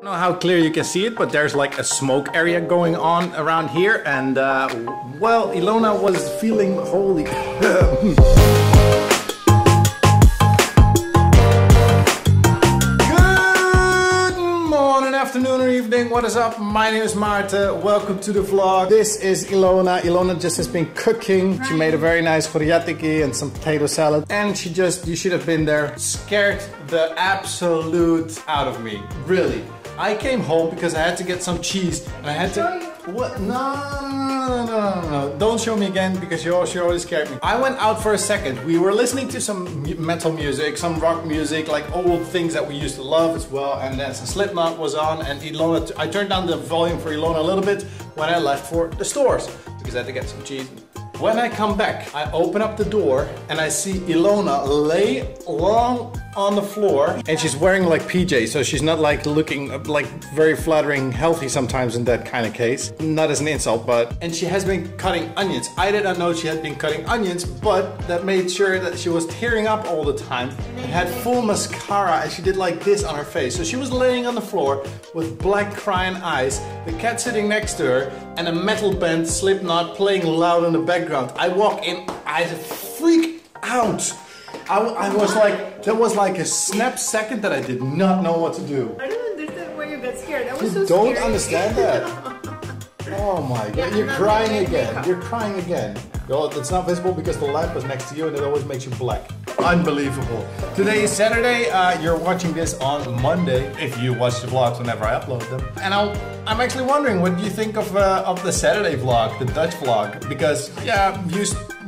I don't know how clear you can see it, but there's like a smoke area going on around here, and well, Ilona was feeling holy. Good morning, afternoon, or evening. What is up? My name is Maarten. Welcome to the vlog. This is Ilona. Ilona just has been cooking. She made a very nice horiatiki and some potato salad, and she you should have been there. Scared the absolute out of me, really. I came home because I had to get some cheese and I had to... What? No, don't show me again, because you always scared me. I went out for a second. We were listening to some metal music, some rock music, like old things that we used to love as well. And then some Slipknot was on, and Ilona, I turned down the volume for Ilona a little bit when I left for the stores because I had to get some cheese. When I come back, I open up the door and I see Ilona lay long on the floor, and she's wearing like PJ, so she's not like looking like very flattering healthy sometimes in that kind of case. Not as an insult, but... And she has been cutting onions. I did not know she had been cutting onions, but that made sure that she was tearing up all the time. It had full mascara and she did like this on her face. So she was laying on the floor with black crying eyes, the cat sitting next to her, and a metal band Slipknot playing loud in the background. I walk in, I freak out. I was like, that was like a snap second that I did not know what to do. I don't understand why you got scared. That was so scary. You don't understand that. Oh my God, yeah, you're crying again. You're crying again. It's not visible because the lamp is next to you and it always makes you black. Unbelievable. Today is Saturday. You're watching this on Monday, if you watch the vlogs whenever I upload them. And I'm actually wondering, what do you think of the Saturday vlog, the Dutch vlog? Because, yeah,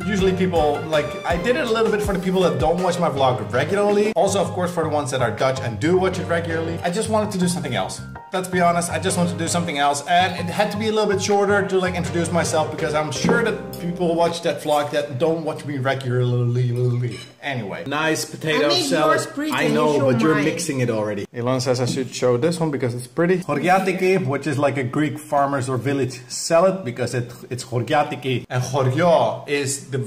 usually people, like, I did it a little bit for the people that don't watch my vlog regularly. Also, of course, for the ones that are Dutch and do watch it regularly. I just wanted to do something else. Let's be honest, I just wanted to do something else. And it had to be a little bit shorter to, like, introduce myself, because I'm sure that people watch that vlog that don't watch me regularly. Anyway. Nice potato salad. I know, but you're mixing it already. Ilona says I should show this one because it's pretty. Horiatiki, which is like a Greek farmer's or village salad, because it's horiatiki. And horio is the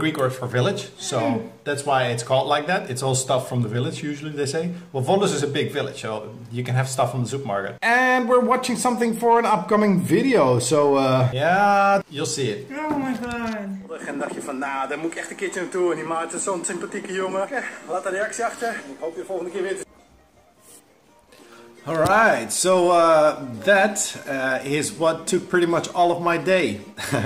Greek word for village, so that's why it's called like that. It's all stuff from the village, usually they say. Well, Volos is a big village, so you can have stuff from the supermarket. And we're watching something for an upcoming video, so yeah, you'll see it. Oh my God. En dacht je van, nou, daar moet ik echt een keertje naartoe. En die Maarten is zo'n sympathieke jongen. Laat een reactie achter. Ik hoop je volgende keer weer te... Alright, so that is what took pretty much all of my day.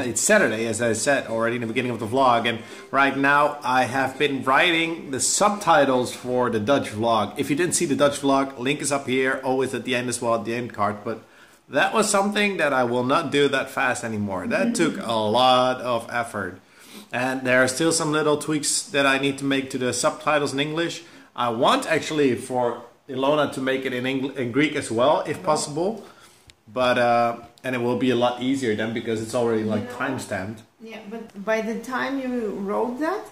It's Saturday, as I said already in the beginning of the vlog, and right now I have been writing the subtitles for the Dutch vlog. If you didn't see the Dutch vlog, link is up here, always at the end as well, at the end card, but that was something that I will not do that fast anymore. That took a lot of effort. And there are still some little tweaks that I need to make to the subtitles in English. I want actually for Ilona to make it in Greek as well, if possible. But, and it will be a lot easier then, because it's already like time-stamped. Yeah, but by the time you wrote that,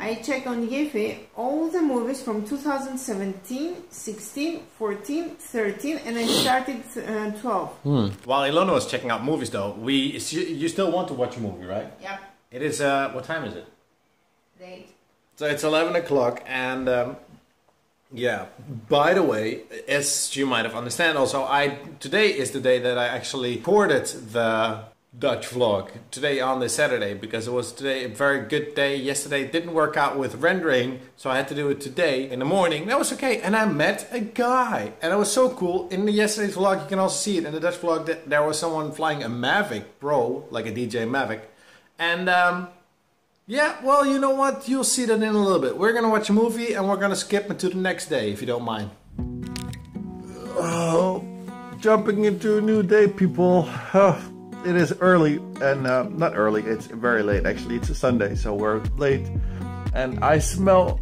I checked on Yiphy all the movies from 2017, 16, 14, 13, and I started 12. While Ilona was checking out movies though, you still want to watch a movie, right? Yeah. It is, what time is it? Late. So it's 11 o'clock, and yeah, by the way, as you might have understood also, today is the day that I actually recorded the Dutch vlog, today on this Saturday, because it was today a very good day. Yesterday didn't work out with rendering, so I had to do it today in the morning. That was okay, and I met a guy, and it was so cool. In the yesterday's vlog, you can also see it, in the Dutch vlog, that there was someone flying a Mavic Pro, like a DJI Mavic. And yeah, well, you know what? You'll see that in a little bit. We're gonna watch a movie and we're gonna skip into the next day, if you don't mind. Oh, jumping into a new day, people. It is early, and not early, it's very late actually. It's a Sunday, so we're late. And I smell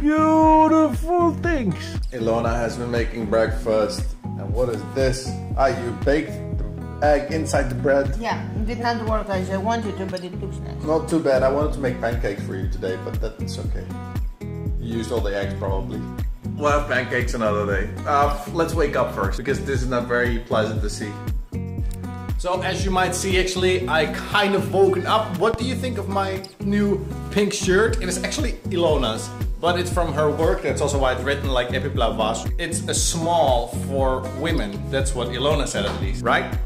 beautiful things. Ilona has been making breakfast. And what is this? Ah, you baked egg inside the bread. Yeah, it did not work as I wanted to, but it looks nice. Not too bad. I wanted to make pancakes for you today, but that's okay. You used all the eggs probably. We'll have pancakes another day. Let's wake up first, because this is not very pleasant to see. So as you might see, actually, I kind of woken up. What do you think of my new pink shirt? It is actually Ilona's. but it's from her work. That's also why it's written like Epiplavas. It's a small for women. That's what Ilona said, at least, right?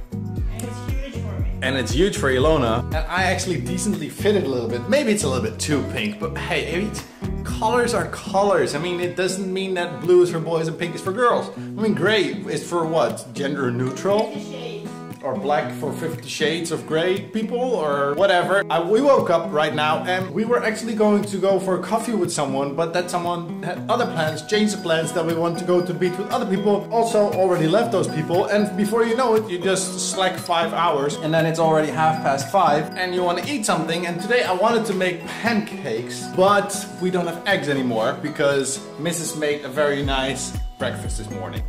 And it's huge for Ilona. And I actually decently fit it a little bit. Maybe it's a little bit too pink, but hey, colors are colors. I mean, it doesn't mean that blue is for boys and pink is for girls. I mean, gray is for what? Gender neutral? 50 Shades. Or black for 50 Shades of Gray people or whatever. We woke up right now and we were actually going to go for a coffee with someone, but that someone had other plans, changed the plans that we want to go to the beach with other people, also already left those people, and before you know it, you just slack 5 hours and then it's already 5:30 and you want to eat something. And today I wanted to make pancakes, but we don't have eggs anymore because Mrs. made a very nice breakfast this morning.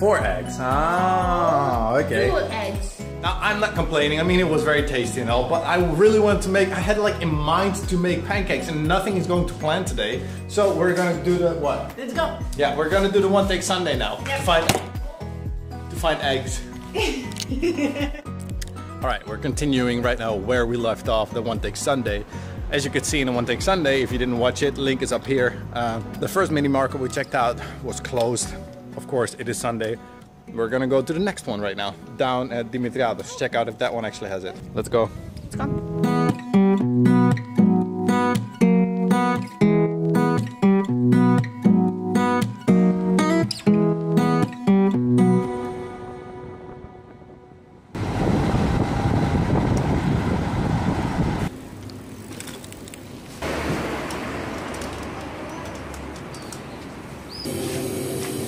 Four eggs. Ah, okay. Two eggs. Now, I'm not complaining. I mean, it was very tasty and all, but I really wanted to make, I had like in mind to make pancakes and nothing is going to plan today. So we're going to do the what? Let's go. Yeah, we're going to do the one take Sunday now. Yep. To find eggs. All right, we're continuing right now where we left off the one take Sunday. As you could see in the One Take Sunday, if you didn't watch it, link is up here. The first mini market we checked out was closed. Of course, it is Sunday. We're gonna go to the next one right now, down at Dimitriados. Check out if that one actually has it. Let's go. Let's go.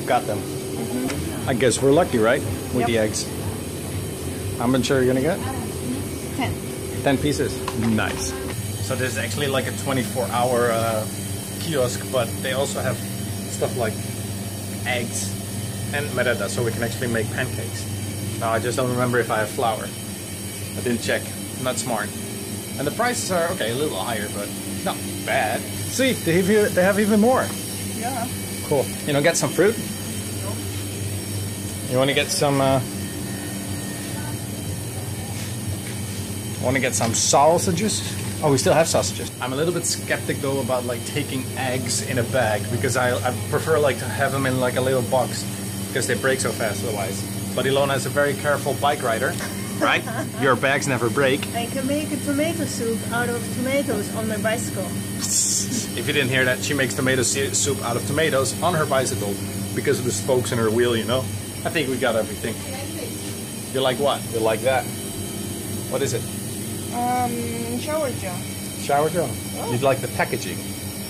Got them. I guess we're lucky, right? With the eggs. How much are you gonna get? 10. 10 pieces. Nice. So this is actually like a 24-hour kiosk, but they also have stuff like eggs and merenda, so we can actually make pancakes. Now I just don't remember if I have flour. I didn't check. I'm not smart. And the prices are okay, a little higher, but not bad. See, they have even more. Yeah. Cool. You know, get some fruit? You want to get some sausages? Oh, we still have sausages. I'm a little bit skeptic though about like taking eggs in a bag because I prefer like to have them in like a little box because they break so fast otherwise. But Ilona is a very careful bike rider, right? Your bags never break. I can make a tomato soup out of tomatoes on my bicycle. If you didn't hear that, she makes tomato soup out of tomatoes on her bicycle because of the spokes in her wheel, you know? I think we got everything. You like what? You like that? What is it? Shower gel. Shower gel? Oh. You'd like the packaging?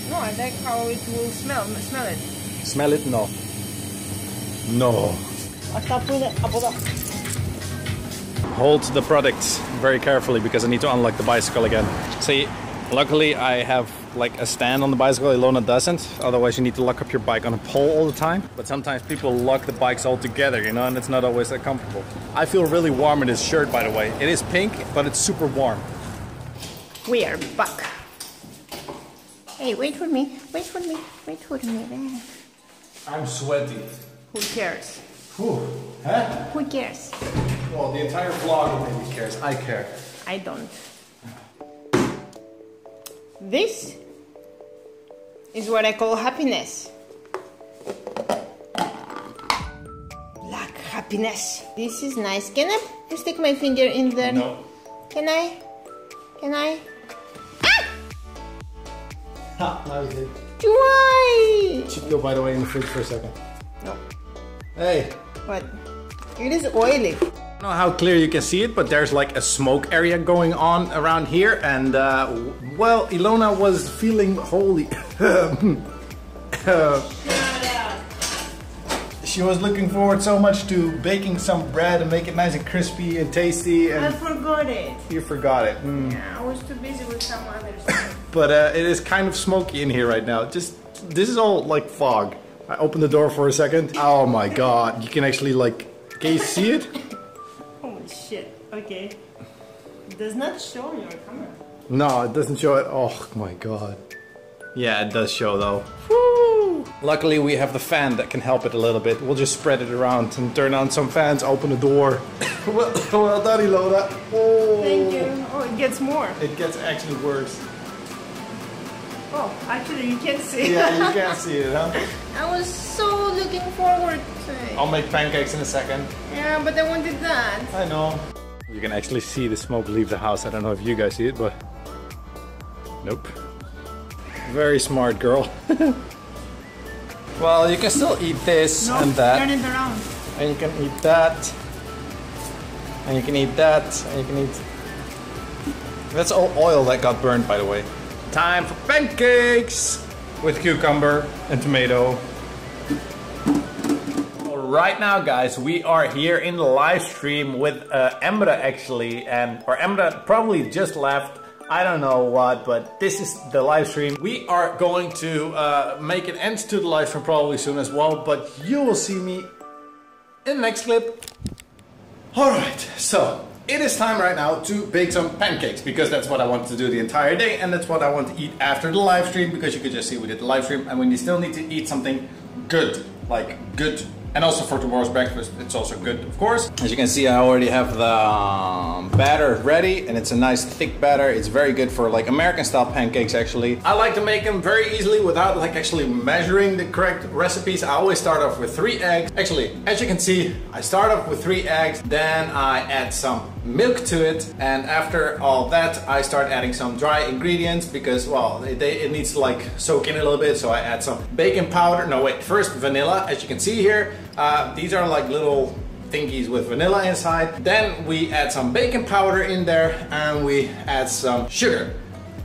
No, I like how it will smell. Smell it. Smell it? No. No. Hold the products very carefully because I need to unlock the bicycle again. See, luckily I have like a stand on the bicycle. Ilona doesn't, otherwise you need to lock up your bike on a pole all the time. But sometimes people lock the bikes all together, you know, and it's not always that comfortable. I feel really warm in this shirt, by the way. It is pink, but it's super warm. We are back. Hey, wait for me, wait for me, wait for me. I'm sweaty. Who cares? Whew. Huh? Who cares? Well, the entire vlog maybe cares. I care. I don't. This is what I call happiness. Black happiness. This is nice. Can I stick my finger in there? No. Can I? Can I? Ah! Ha, now you did. Why? It should go, by the way, in the fridge for a second. No. Hey. What? It is oily. I don't know how clear you can see it, but there's like a smoke area going on around here, and well, Ilona was feeling holy. She was looking forward so much to baking some bread and make it nice and crispy and tasty. And I forgot it. You forgot it. Mm. Yeah, I was too busy with some other stuff. But it is kind of smoky in here right now. Just this is all like fog. I opened the door for a second. Oh my god! You can actually like, can you see it? Shit, okay. It does not show your camera. No, it doesn't show it. Oh my god. Yeah, it does show though. Woo! Luckily we have the fan that can help it a little bit. We'll just spread it around and turn on some fans, open the door. Well done, Ilona. Oh. Thank you. Oh, it gets more. It gets actually worse. Oh, actually you can see. Yeah, you can see it, huh? I was so looking forward to it. I'll make pancakes in a second. Yeah, but I wanted that. I know. You can actually see the smoke leave the house. I don't know if you guys see it, but... Nope. Very smart girl. Well, you can still eat this and that. Turn it around. And you can eat that. And you can eat that. And you can eat... That's all oil that got burned, by the way. Time for pancakes! With cucumber and tomato. Well, right now, guys, we are here in the live stream with Embra, actually. Or Embra probably just left. I don't know what, but this is the live stream. We are going to make an end to the live stream probably soon as well, but you will see me in the next clip. Alright, so it is time right now to bake some pancakes, because that's what I want to do the entire day, and that's what I want to eat after the live stream, because you could just see we did the live stream, and when you still need to eat something good, like good, and also for tomorrow's breakfast, it's also good, of course. As you can see, I already have the batter ready, and it's a nice thick batter. It's very good for like American-style pancakes, actually. I like to make them very easily without like actually measuring the correct recipes. I always start off with 3 eggs. Actually, as you can see, I start off with 3 eggs, then I add some milk to it, and after all that, I start adding some dry ingredients because, well, it needs to like soak in a little bit, so I add some baking powder. No, wait, first vanilla, as you can see here. These are like little thingies with vanilla inside. Then we add some baking powder in there and we add some sugar.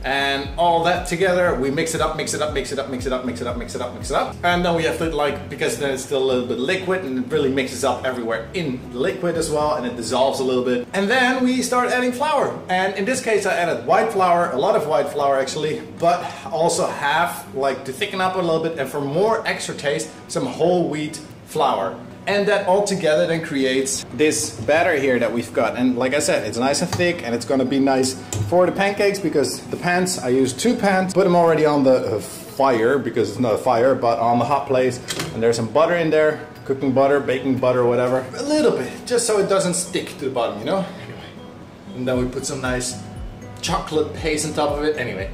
And all that together, we mix it up, mix it up, mix it up, mix it up, mix it up, mix it up, mix it up. And then we have to like, because then it's still a little bit liquid and it really mixes up everywhere in the liquid as well, and it dissolves a little bit. And then we start adding flour. And in this case I added white flour, a lot of white flour actually, but also half, like to thicken up a little bit and for more extra taste, some whole wheat flour. And that all together then creates this batter here that we've got. And like I said, it's nice and thick, and it's gonna be nice for the pancakes because the pans, I use 2 pans, put them already on the fire, because it's not a fire, but on the hot place. And there's some butter in there, cooking butter, baking butter, whatever. A little bit, just so it doesn't stick to the bottom, you know? Anyway. And then we put some nice chocolate paste on top of it. Anyway,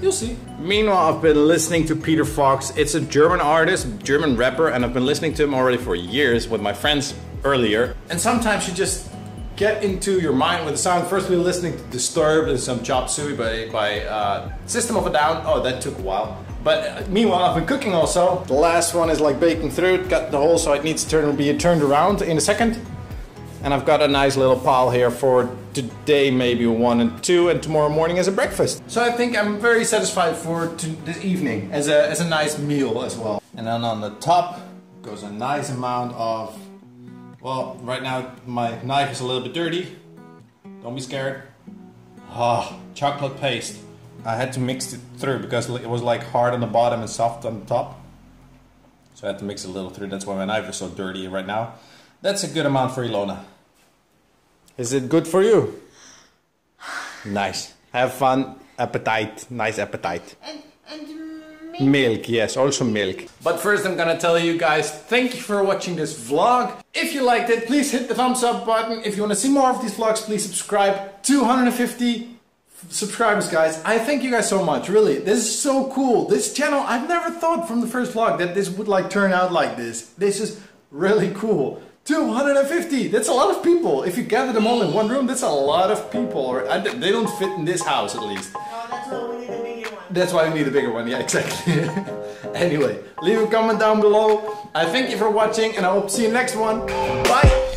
you'll see. Meanwhile, I've been listening to Peter Fox. It's a German artist, German rapper, and I've been listening to him already for years with my friends earlier. And sometimes you just get into your mind with the sound. First we were listening to Disturbed and some Chop Suey by System of a Down. Oh, that took a while. But meanwhile, I've been cooking also. The last one is like baking through it, got the hole, so it needs to be turned around in a second. And I've got a nice little pile here for today, maybe 1 and 2, and tomorrow morning as a breakfast. So I think I'm very satisfied for this evening as a nice meal as well. And then on the top goes a nice amount of, well, right now my knife is a little bit dirty. Don't be scared. Ah, chocolate paste. I had to mix it through because it was like hard on the bottom and soft on the top. So I had to mix it a little through. That's why my knife is so dirty right now. That's a good amount for Ilona. Is it good for you? Nice. Have fun. Appetite. Nice appetite. And milk. Milk, yes. Also milk. But first I'm gonna tell you guys, thank you for watching this vlog. If you liked it, please hit the thumbs up button. If you want to see more of these vlogs, please subscribe. 250 subscribers, guys. I thank you guys so much. Really, this is so cool. This channel, I've never thought from the first vlog that this would like turn out like this. This is really cool. 250, that's a lot of people. If you gather them all in one room, that's a lot of people. Or they don't fit in this house, at least. No, that's why we need a bigger one. That's why we need a bigger one, yeah, exactly. Anyway, leave a comment down below. I thank you for watching, and I hope to see you next one. Bye!